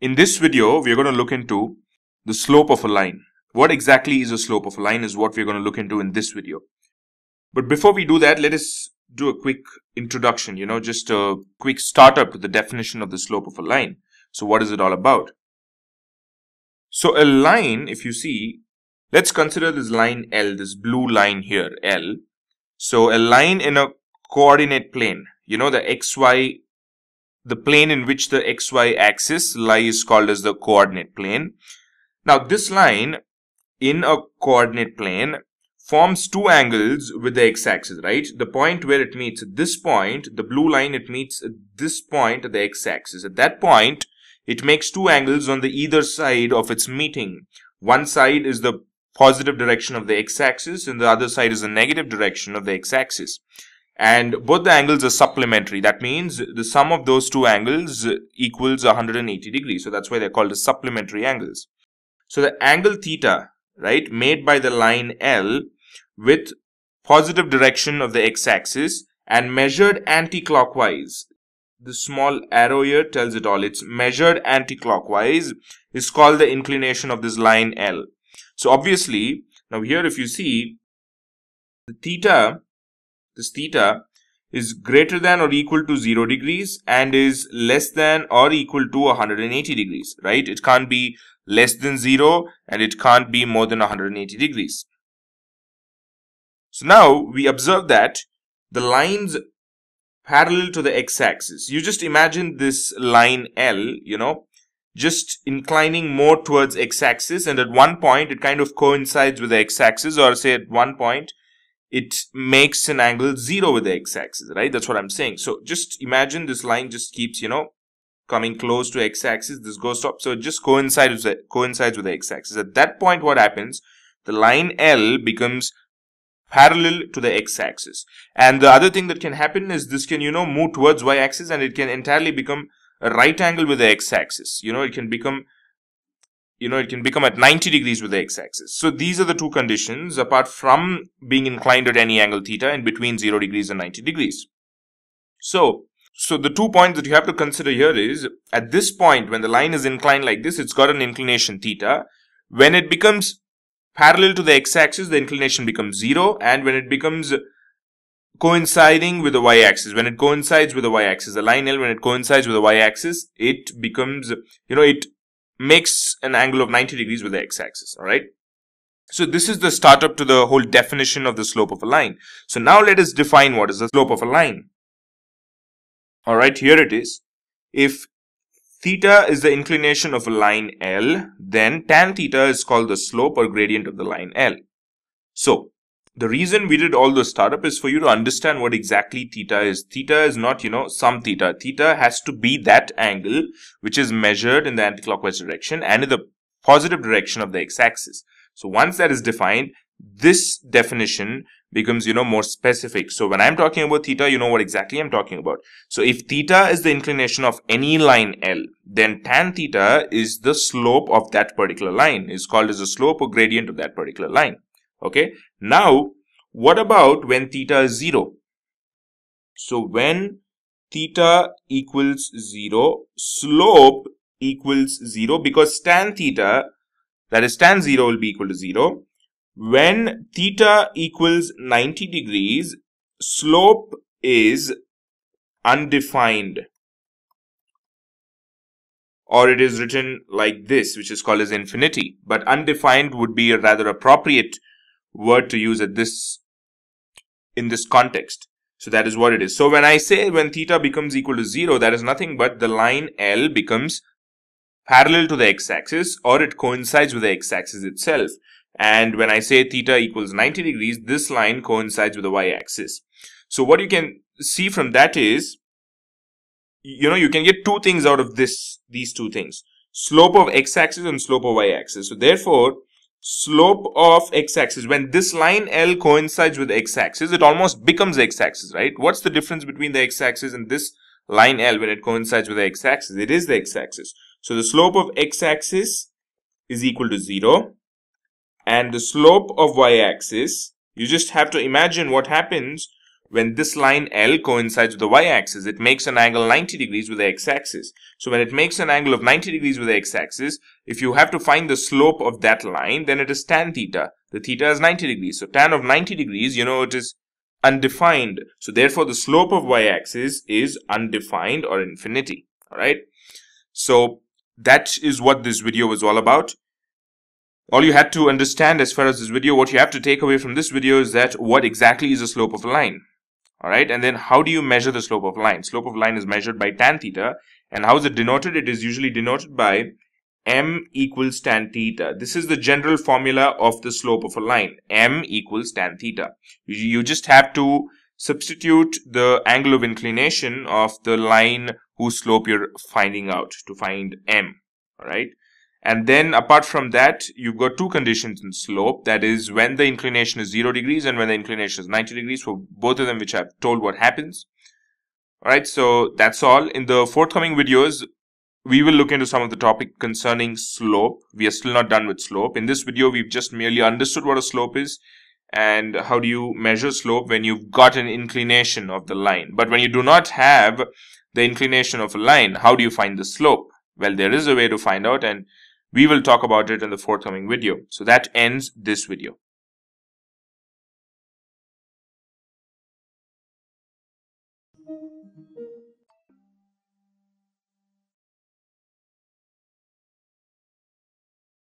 In this video, we are going to look into the slope of a line. What exactly is a slope of a line is what we're going to look into in this video. But before we do that, let us do a quick introduction, just a quick startup to the definition of the slope of a line. So what is it all about? So a line, if you see, let's consider this line L, this blue line here, L. So a line in a coordinate plane, the XY, the plane in which the XY axis lies called as the coordinate plane. Now this line in a coordinate plane forms two angles with the x-axis, right? The point where it meets at this point, the blue line, it meets at this point at the x-axis. At that point, it makes two angles on the either side of its meeting. One side is the positive direction of the x-axis and the other side is the negative direction of the x-axis. And both the angles are supplementary. That means the sum of those two angles equals 180 degrees. So that's why they're called the supplementary angles. So the angle theta, right, made by the line L with positive direction of the x-axis and measured anti-clockwise. The small arrow here tells it all. It's measured anti-clockwise is called the inclination of this line L. So obviously, now here if you see, the theta, this theta is greater than or equal to 0 degrees and is less than or equal to 180 degrees, right? It can't be less than 0 and it can't be more than 180 degrees. So now we observe that the lines parallel to the x-axis. You just imagine this line L, just inclining more towards x-axis, and at one point it kind of coincides with the x-axis, or say at one point it makes an angle 0 with the x-axis, right? That's what I'm saying. So just imagine this line just keeps, coming close to x-axis, this goes up, so it just coincides with the x-axis. At that point, what happens? The line L becomes parallel to the x-axis. And the other thing that can happen is this can, move towards y-axis and it can entirely become a right angle with the x-axis. It can become, at 90 degrees with the x-axis. So these are the two conditions apart from being inclined at any angle theta in between 0 degrees and 90 degrees. So the two points that you have to consider here is, at this point when the line is inclined like this, it's got an inclination theta. When it becomes parallel to the x-axis, the inclination becomes 0, and when it becomes coinciding with the y-axis, the line L, when it coincides with the y-axis, it becomes, it makes an angle of 90 degrees with the x-axis, alright? So this is the startup to the whole definition of the slope of a line. So now let us define what is the slope of a line. Alright, here it is. If theta is the inclination of a line L, then tan theta is called the slope or gradient of the line L. So, the reason we did all the startup is for you to understand what exactly theta is. Theta is not, some theta. Theta has to be that angle which is measured in the anticlockwise direction and in the positive direction of the x-axis. So, once that is defined, this definition becomes, more specific. So when I'm talking about theta, you know what exactly I'm talking about. So if theta is the inclination of any line L, then tan theta is the slope of that particular line. It's called as the slope or gradient of that particular line. Okay. Now, what about when theta is 0? So when theta equals 0, slope equals 0 because tan theta, that is tan 0 will be equal to 0. When theta equals 90 degrees, slope is undefined, or it is written like this, which is called as infinity. But undefined would be a rather appropriate word to use at this, in this context. So that is what it is. So when I say when theta becomes equal to 0, that is nothing but the line L becomes parallel to the x-axis, or it coincides with the x-axis itself. And when I say theta equals 90 degrees, this line coincides with the y-axis. So what you can see from that is, you can get two things out of this, these two things. Slope of x-axis and slope of y-axis. So therefore, slope of x-axis, when this line L coincides with x-axis, it almost becomes x-axis, right? What's the difference between the x-axis and this line L when it coincides with the x-axis? It is the x-axis. So the slope of x-axis is equal to 0. And the slope of y-axis, you just have to imagine what happens when this line L coincides with the y-axis, it makes an angle 90 degrees with the x-axis. So when it makes an angle of 90 degrees with the x-axis, if you have to find the slope of that line, then it is tan theta. The theta is 90 degrees. So tan of 90 degrees, you know, it is undefined. So therefore, the slope of y-axis is undefined or infinity. All right. So that is what this video was all about. All you had to understand as far as this video, what you have to take away from this video is that what exactly is the slope of a line. Alright, and then how do you measure the slope of line? Slope of line is measured by tan theta. And how is it denoted? It is usually denoted by m equals tan theta. This is the general formula of the slope of a line. M equals tan theta. You just have to substitute the angle of inclination of the line whose slope you're finding out to find m. Alright. And then apart from that, you've got two conditions in slope. That is when the inclination is 0 degrees and when the inclination is 90 degrees. For both of them, which I've told what happens. Alright, so that's all. In the forthcoming videos, we will look into some of the topic concerning slope. We are still not done with slope. In this video, we've just merely understood what a slope is and how do you measure slope when you've got an inclination of the line. But when you do not have the inclination of a line, how do you find the slope? Well, there is a way to find out, and we will talk about it in the forthcoming video. So that ends this video.